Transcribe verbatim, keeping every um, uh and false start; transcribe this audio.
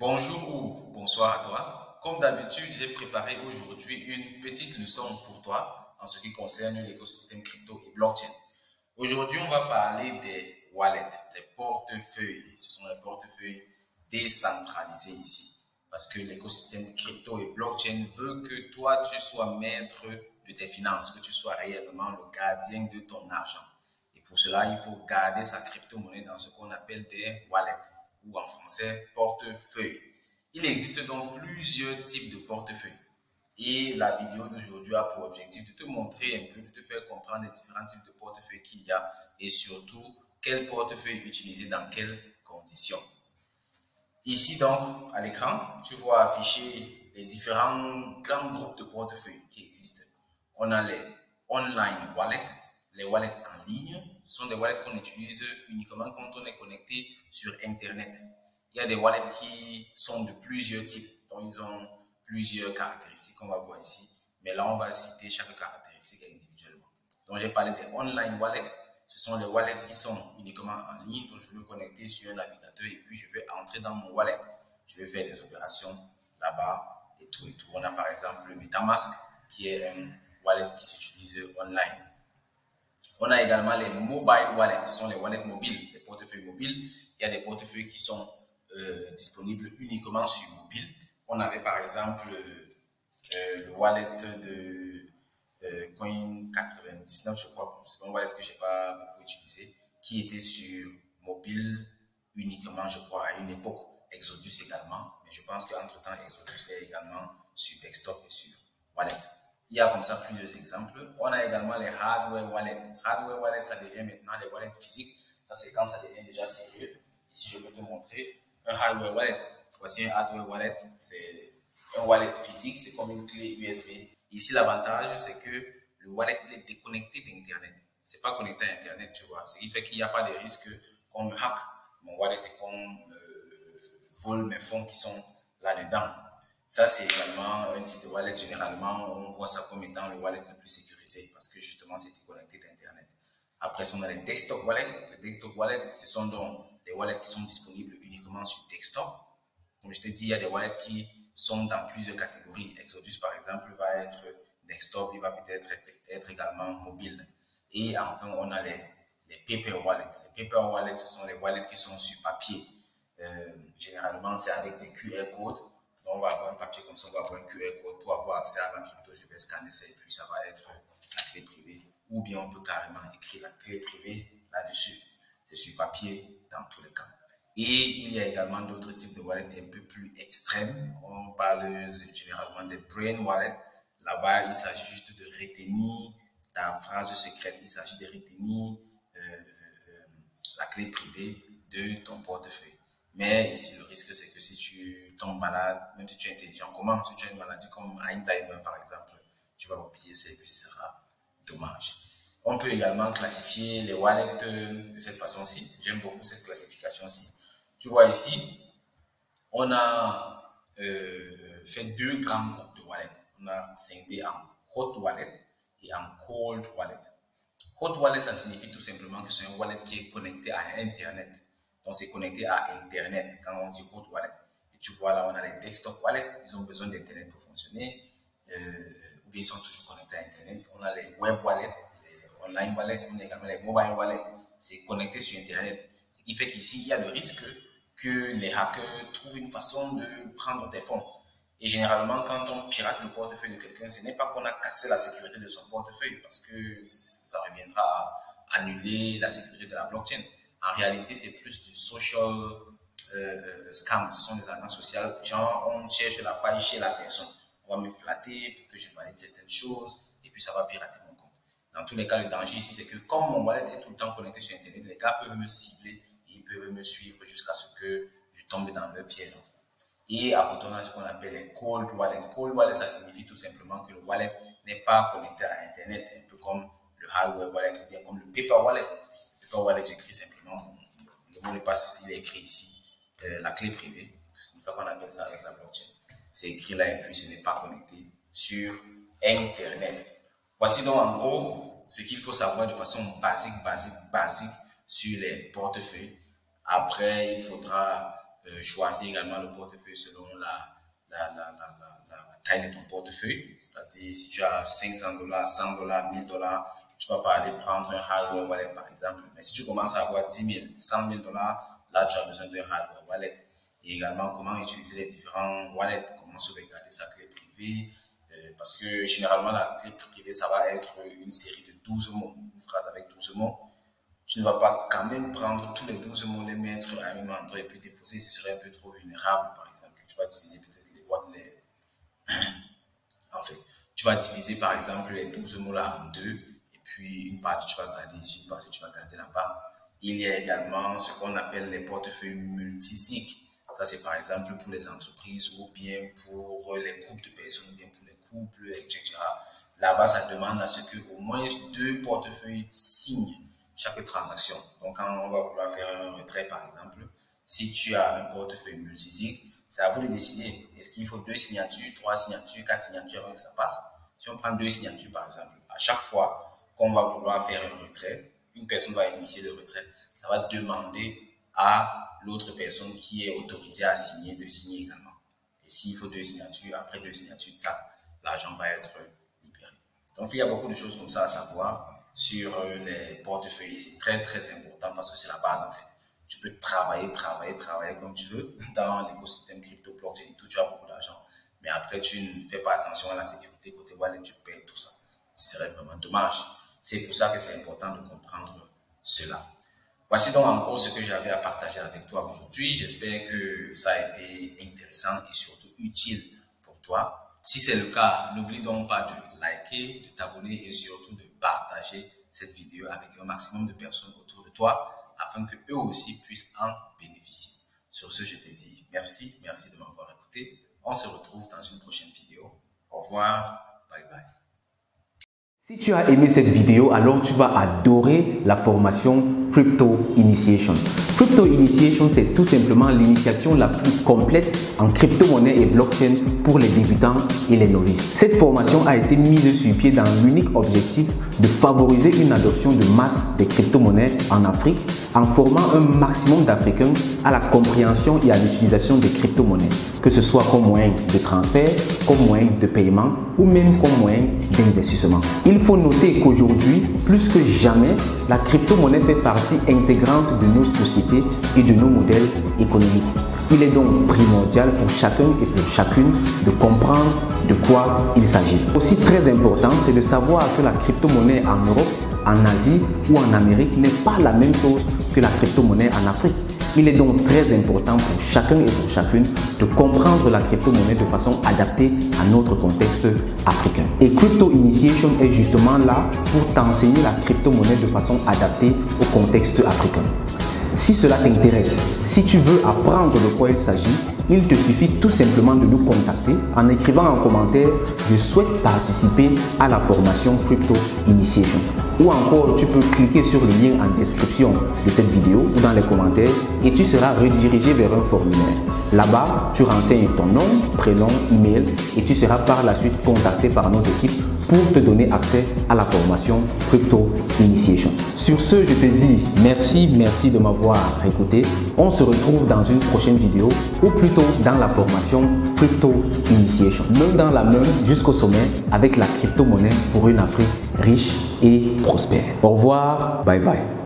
Bonjour ou bonsoir à toi. Comme d'habitude, j'ai préparé aujourd'hui une petite leçon pour toi en ce qui concerne l'écosystème crypto et blockchain. Aujourd'hui, on va parler des wallets, des portefeuilles. Ce sont les portefeuilles décentralisés ici. Parce que l'écosystème crypto et blockchain veut que toi, tu sois maître de tes finances, que tu sois réellement le gardien de ton argent. Et pour cela, il faut garder sa crypto-monnaie dans ce qu'on appelle des wallets, ou en français, portefeuille. Il existe donc plusieurs types de portefeuilles. Et la vidéo d'aujourd'hui a pour objectif de te montrer un peu, de te faire comprendre les différents types de portefeuilles qu'il y a et surtout, quel portefeuille utiliser dans quelles conditions. Ici donc, à l'écran, tu vois afficher les différents grands groupes de portefeuilles qui existent. On a les online wallets, les wallets en ligne. Ce sont des wallets qu'on utilise uniquement quand on est connecté sur Internet. Il y a des wallets qui sont de plusieurs types, donc ils ont plusieurs caractéristiques qu'on va voir ici. Mais là, on va citer chaque caractéristique individuellement. Donc, j'ai parlé des online wallets. Ce sont les wallets qui sont uniquement en ligne. Donc, je vais me connecter sur un navigateur et puis je vais entrer dans mon wallet. Je vais faire des opérations là-bas et tout et tout. On a par exemple le MetaMask qui est un wallet qui s'utilise online. On a également les mobile wallets. Ce sont les wallets mobiles, les portefeuilles mobiles. Il y a des portefeuilles qui sont euh, disponibles uniquement sur mobile. On avait par exemple euh, le wallet de euh, Coin quatre-vingt-dix-neuf, je crois, c'est un wallet que je n'ai pas beaucoup utilisé, qui était sur mobile uniquement, je crois, à une époque. Exodus également, mais je pense qu'entre-temps, Exodus est également sur desktop et sur wallet. Il y a comme ça plusieurs exemples. On a également les hardware wallets. Hardware wallets, ça devient maintenant les wallets physiques. Ça, c'est quand ça devient déjà sérieux. Ici, je peux te montrer un hardware wallet. Voici un hardware wallet, c'est un wallet physique, c'est comme une clé U S B. Ici, l'avantage, c'est que le wallet il est déconnecté d'Internet. Ce n'est pas connecté à Internet, tu vois. Ce qui fait qu'il n'y a pas de risque qu'on me hack mon wallet et qu'on euh, vole mes fonds qui sont là-dedans. Ça, c'est également un type de wallet. Généralement, on voit ça comme étant le wallet le plus sécurisé parce que justement, c'est déconnecté d'Internet. Après, on a les desktop wallets. Les desktop wallets, ce sont donc les wallets qui sont disponibles uniquement sur desktop. Comme je te dis, il y a des wallets qui sont dans plusieurs catégories. Exodus, par exemple, va être desktop, il va peut-être être également mobile. Et enfin, on a les, les paper wallets. Les paper wallets, ce sont les wallets qui sont sur papier. Euh, généralement, c'est avec des Q R codes. Donc, on va avoir un papier comme ça, on va avoir un Q R code pour avoir accès à la crypto. Je vais scanner ça et puis ça va être la clé privée. Ou bien, on peut carrément écrire la clé privée là-dessus. C'est sur papier dans tous les cas. Et il y a également d'autres types de wallets un peu plus extrêmes. On parle généralement des brain wallets. Là-bas, il s'agit juste de retenir ta phrase secrète. Il s'agit de retenir euh, euh, la clé privée de ton portefeuille. Mais ici, le risque, c'est que si tu tombes malade, même si tu es intelligent, comment? Si tu as une maladie comme Alzheimer, par exemple, tu vas oublier ça et puis ce sera dommage. On peut également classifier les wallets de cette façon-ci. J'aime beaucoup cette classification-ci. Tu vois ici, on a euh, fait deux grands groupes de wallets. On a scindé en hot wallet et en cold wallet. Hot wallet, ça signifie tout simplement que c'est un wallet qui est connecté à Internet. Donc, c'est connecté à Internet quand on dit hot wallet. Et tu vois là, on a les desktop wallets. Ils ont besoin d'Internet pour fonctionner. Euh, ou bien ils sont toujours connectés à Internet. On a les web wallets, les online wallets. On a également les mobile wallets. C'est connecté sur Internet. Ce qui fait qu'ici, il y a le risque que les hackers trouvent une façon de prendre des fonds. Et généralement, quand on pirate le portefeuille de quelqu'un, ce n'est pas qu'on a cassé la sécurité de son portefeuille, parce que ça reviendra à annuler la sécurité de la blockchain. En réalité, c'est plus du social euh, scam, ce sont des annonces sociales. Genre, on cherche la faille chez la personne. On va me flatter pour que je valide certaines choses, et puis ça va pirater mon compte. Dans tous les cas, le danger ici, c'est que comme mon wallet est tout le temps connecté sur Internet, les gars peuvent me cibler. Peuvent me suivre jusqu'à ce que je tombe dans le piège. Et après, on a ce qu'on appelle les cold wallets. Cold wallet, ça signifie tout simplement que le wallet n'est pas connecté à Internet, un peu comme le hardware wallet ou bien comme le paper wallet. Le paper wallet, j'écris simplement, le mot de passe, il est écrit ici, euh, la clé privée. C'est comme ça qu'on appelle ça avec la blockchain. C'est écrit là et puis ce n'est pas connecté sur Internet. Voici donc en gros ce qu'il faut savoir de façon basique, basique, basique sur les portefeuilles. Après, il faudra euh, choisir également le portefeuille selon la, la, la, la, la, la taille de ton portefeuille. C'est-à-dire, si tu as cinq cents dollars, cent dollars, mille dollars, tu ne vas pas aller prendre un hardware wallet par exemple. Mais si tu commences à avoir dix mille, cent mille dollars, là tu as besoin d'un hardware wallet. Et également, comment utiliser les différents wallets, comment sauvegarder sa clé privée. Euh, parce que généralement, la clé privée, ça va être une série de douze mots, une phrase avec douze mots. Tu ne vas pas quand même prendre tous les douze mots, les mettre à un endroit et puis déposer, ce serait un peu trop vulnérable, par exemple. Tu vas diviser peut-être les wallets. En fait, tu vas diviser par exemple les douze mots là en deux, et puis une partie tu vas garder ici, une partie tu vas garder là-bas. Il y a également ce qu'on appelle les portefeuilles multisig. Ça, c'est par exemple pour les entreprises ou bien pour les groupes de personnes, ou bien pour les couples, et cetera. Là-bas, ça demande à ce qu'au moins deux portefeuilles signent chaque transaction. Donc, quand on va vouloir faire un retrait, par exemple, si tu as un portefeuille multisig, c'est à vous de décider. Est-ce qu'il faut deux signatures, trois signatures, quatre signatures avant que ça passe? Si on prend deux signatures, par exemple, à chaque fois qu'on va vouloir faire un retrait, une personne va initier le retrait. Ça va demander à l'autre personne qui est autorisée à signer de signer également. Et s'il faut deux signatures, après deux signatures, ça, l'argent va être libéré. Donc, il y a beaucoup de choses comme ça à savoir sur les portefeuilles. C'est très très important parce que c'est la base en fait. Tu peux travailler, travailler, travailler comme tu veux dans l'écosystème crypto, blockchain et tout, tu as beaucoup d'argent. Mais après, tu ne fais pas attention à la sécurité côté wallet, tu perds tout ça. Ce serait vraiment dommage. C'est pour ça que c'est important de comprendre cela. Voici donc en gros ce que j'avais à partager avec toi aujourd'hui. J'espère que ça a été intéressant et surtout utile pour toi. Si c'est le cas, n'oublie donc pas de liker, de t'abonner et surtout de partager cette vidéo avec un maximum de personnes autour de toi afin que eux aussi puissent en bénéficier. Sur ce, je te dis merci, merci de m'avoir écouté. On se retrouve dans une prochaine vidéo. Au revoir, bye bye. Si tu as aimé cette vidéo, alors tu vas adorer la formation Crypto Initiation. Crypto Initiation, c'est tout simplement l'initiation la plus complète en crypto-monnaie et blockchain pour les débutants et les novices. Cette formation a été mise sur pied dans l'unique objectif de favoriser une adoption de masse des crypto-monnaies en Afrique en formant un maximum d'Africains à la compréhension et à l'utilisation des crypto-monnaies, que ce soit comme moyen de transfert, comme moyen de paiement ou même comme moyen d'investissement. Il faut noter qu'aujourd'hui, plus que jamais, la crypto-monnaie fait partie intégrante de nos sociétés et de nos modèles économiques. Il est donc primordial pour chacun et pour chacune de comprendre de quoi il s'agit. Aussi très important, c'est de savoir que la crypto-monnaie en Europe, en Asie ou en Amérique n'est pas la même chose que la crypto-monnaie en Afrique. Il est donc très important pour chacun et pour chacune de comprendre la crypto-monnaie de façon adaptée à notre contexte africain. Et Crypto Initiation est justement là pour t'enseigner la crypto-monnaie de façon adaptée au contexte africain. Si cela t'intéresse, si tu veux apprendre de quoi il s'agit, il te suffit tout simplement de nous contacter en écrivant en commentaire « Je souhaite participer à la formation Crypto Initiation ». Ou encore, tu peux cliquer sur le lien en description de cette vidéo ou dans les commentaires et tu seras redirigé vers un formulaire. Là-bas, tu renseignes ton nom, prénom, email et tu seras par la suite contacté par nos équipes pour te donner accès à la formation Crypto Initiation. Sur ce, je te dis merci, merci de m'avoir écouté. On se retrouve dans une prochaine vidéo ou plutôt dans la formation Crypto Initiation. Main dans la main jusqu'au sommet avec la crypto-monnaie pour une Afrique riche et prospère. Au revoir, bye bye.